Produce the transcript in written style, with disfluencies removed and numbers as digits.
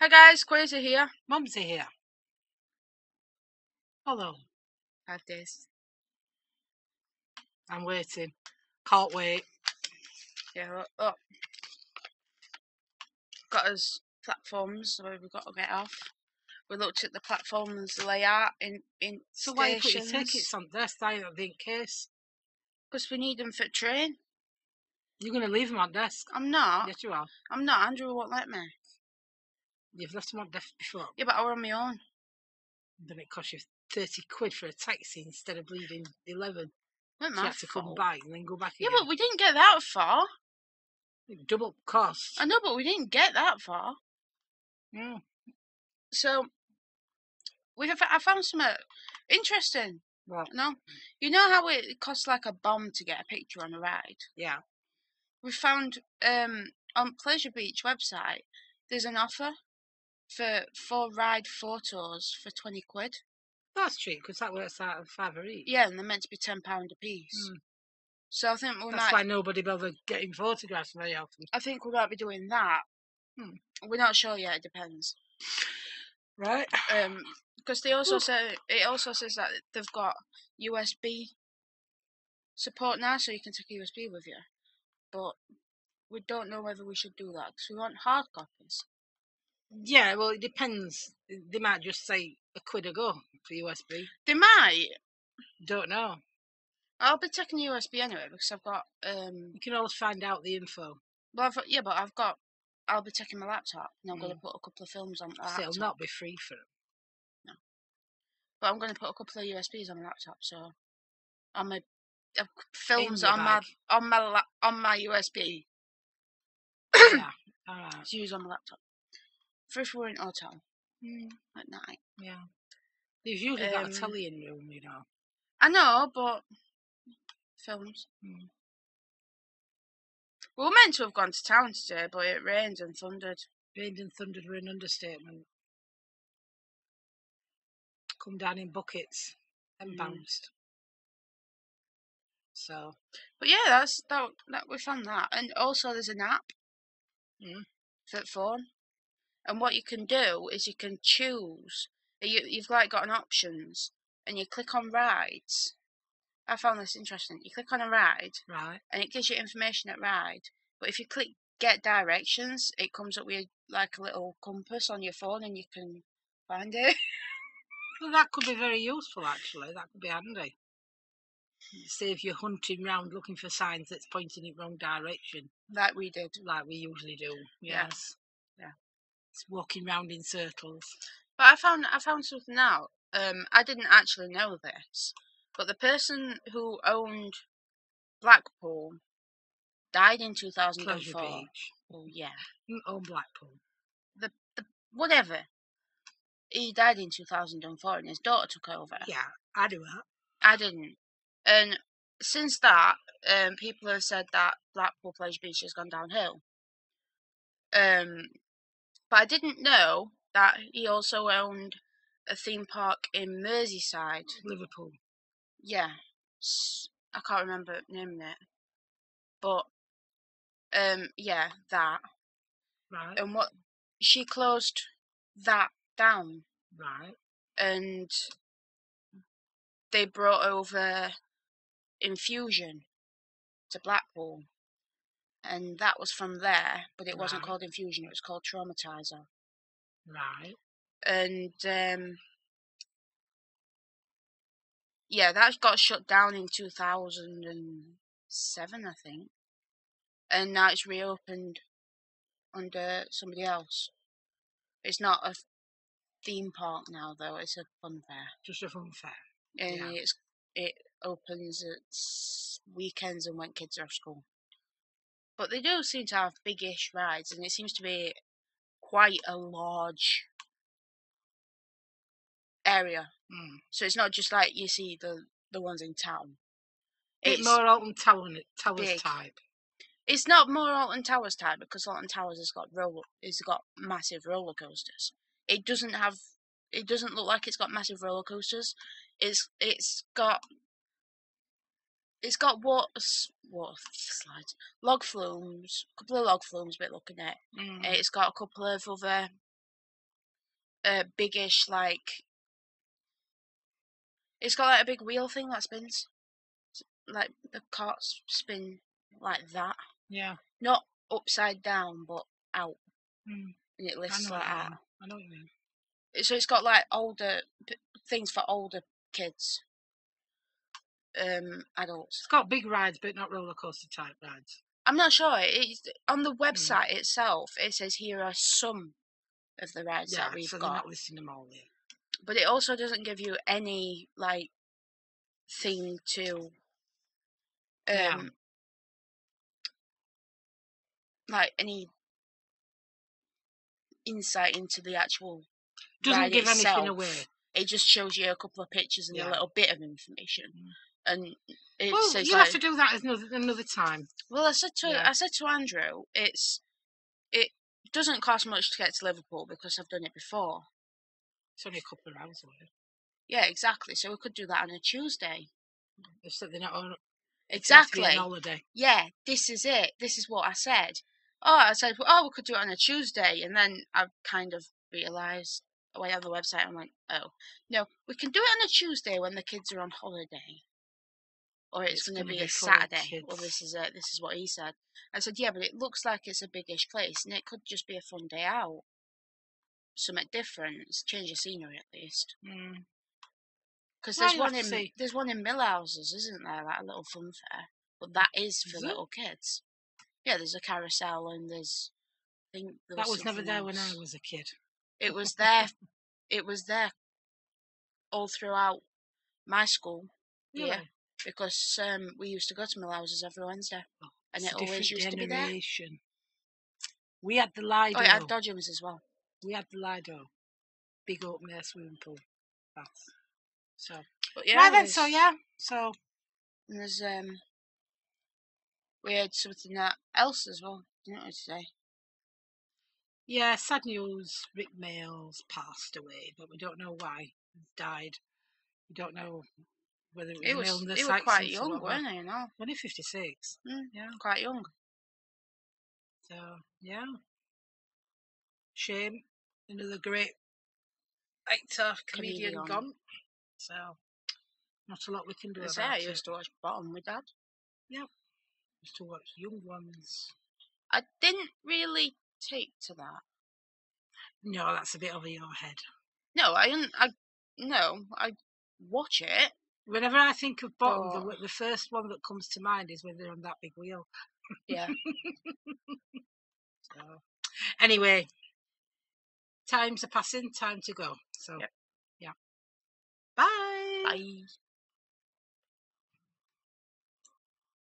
Hey guys, Kwazee here. Mumsy here. Hello. 5 days. I'm waiting. Can't wait. Yeah, look. Look. Got us platforms where we've got to get off. We looked at the platforms layout in so stations. Why you put your tickets on there, style of in case? Because we need them for train. You're going to leave them on desk? I'm not. Yes, you are. I'm not. Andrew won't let me. You've left them on desk before. Yeah, but I were on my own. Then it cost you 30 quid for a taxi instead of leaving 11. Not so you had to come back and then go back again. Yeah, but we didn't get that far. Double cost. I know, but we didn't get that far. Mm. So, I found something interesting. What? No? You know how it costs like a bomb to get a picture on a ride? Yeah. We found on Pleasure Beach website, there's an offer for 4 ride photos for 20 quid. That's cheap, because that works out at 5 each. Yeah, and they're meant to be £10 a piece. Mm. So I think we That's why nobody bothered getting photographs very often. I think we might be doing that. Mm. We're not sure yet, it depends. Right. Because they also say, it also says that they've got USB support now, so you can take a USB with you. But we don't know whether we should do that because we want hard copies. Yeah, well, it depends. They might just say £1 a go for USB. They might. Don't know. I'll be taking USB anyway because I've got. You can always find out the info. Well, yeah, but I've got. I'll be taking my laptop and I'm going to put a couple of films on that. So it'll not be free for them. No. But I'm going to put a couple of USBs on my laptop, so on my films on my USB. Yeah, alright. It's used on my laptop. For if we're in a hotel at night. Yeah. They've usually got a telly in room, you know. I know, but films. Mm. We were meant to have gone to town today, but it rained and thundered. Rained and thundered were an understatement. Come down in buckets and bounced. So, but yeah, that's that we found that, and also there's an app for the phone, and what you can do is you can choose. You've like got an options, and you click on rides. I found this interesting. You click on a ride, right, and it gives you information at ride. But if you click get directions, it comes up with like a little compass on your phone, and you can find it. Well, that could be very useful, actually. That could be handy. Say if you're hunting round looking for signs that's pointing in the wrong direction. Like we did. Like we usually do. Yes. Yeah. It's walking round in circles. But I found something out. I didn't actually know this, but the person who owned Blackpool died in 2004. Pleasure Beach. Oh yeah. Didn't own Blackpool. The whatever. He died in 2004, and his daughter took over. Yeah, I do that. I didn't. And since that, people have said that Blackpool Pleasure Beach has gone downhill. But I didn't know that he also owned a theme park in Merseyside. Liverpool. Yeah. I can't remember naming it. But, yeah, that. Right. And what she closed that down. Right. And they brought over Infusion to Blackpool, and that was from there, but it wasn't called Infusion, it was called Traumatizer. Right. And yeah, that got shut down in 2007, I think, and now it's reopened under somebody else. It's not a theme park now, though, it's a fun fair. Just a fun fair. And yeah. It opens its weekends and when kids are off school. But they do seem to have big-ish rides, and it seems to be quite a large area. Mm. So it's not just like you see the ones in town. It's more Alton Towers type. It's not more Alton Towers type because Alton Towers has got massive roller coasters. It doesn't have. It doesn't look like it's got massive roller coasters. It's got water slides, log flumes, a couple of log flumes, a bit looking at. It's got a couple of other biggish, like, it's got like a big wheel thing that spins, like the carts spin like that. Yeah. Not upside down, but out, and it lifts like that. I know what you mean. So it's got like older things for older kids, adults. It's got big rides, but not roller coaster type rides. I'm not sure. It's on the website itself. It says here are some of the rides that we've got. Yeah, so they're not listing them all there. But it also doesn't give you any like thing to like any insight into the actual ride itself. Doesn't give anything away. It just shows you a couple of pictures and a little bit of information. And it says you'll have to do that another time. Well, I said to Andrew, it doesn't cost much to get to Liverpool because I've done it before. It's only a couple of hours away. Yeah, exactly. So we could do that on a Tuesday. If they're not on, exactly. It's holiday. Yeah, this is it. This is what I said. I said, we could do it on a Tuesday, and then I kind of realised. I went on the website and went, oh no, we can do it on a Tuesday when the kids are on holiday, or it's going to be a Saturday. Well, this is it. This is what he said. I said, yeah, but it looks like it's a biggish place, and it could just be a fun day out. Something different. It's change of scenery at least. Because there's one in Millhouses, isn't there? Like a little fun fair, but that is for little kids. Yeah, there's a carousel and there's. I think there was never there when I was a kid. It was there. It was there all throughout my school. Really? Yeah, because we used to go to Millhouses every Wednesday, and it always used to be there. We had the Lido. Oh, it had Dodgems as well. We had the Lido, big open air swimming pool. That's so. But yeah, right then, so and there's we had something else as well. Didn't we today? Yeah, sad news. Rik Mayall's passed away, but we don't know why. He died. We don't know whether it was an illness. He was quite young, weren't he? No, only 56. Yeah, quite young. So yeah. Shame, another great actor, comedian gone. So, not a lot we can do about it. I used to watch Bottom with Dad. Yeah. Used to watch Young Ones. I didn't really take to that. No, that's a bit over your head. No, I watch it. Whenever I think of Bottom, the first one that comes to mind is when they're on that big wheel. Yeah. So, anyway. Times are passing, time to go. So, yeah. Bye. Bye.